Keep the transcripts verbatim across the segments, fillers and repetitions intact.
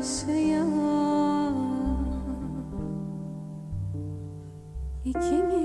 karşıya ikimiz.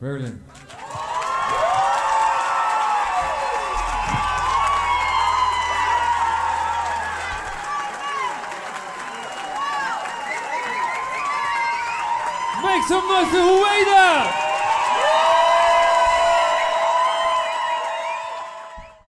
Merlin. Make some noise to RÜVEYDA!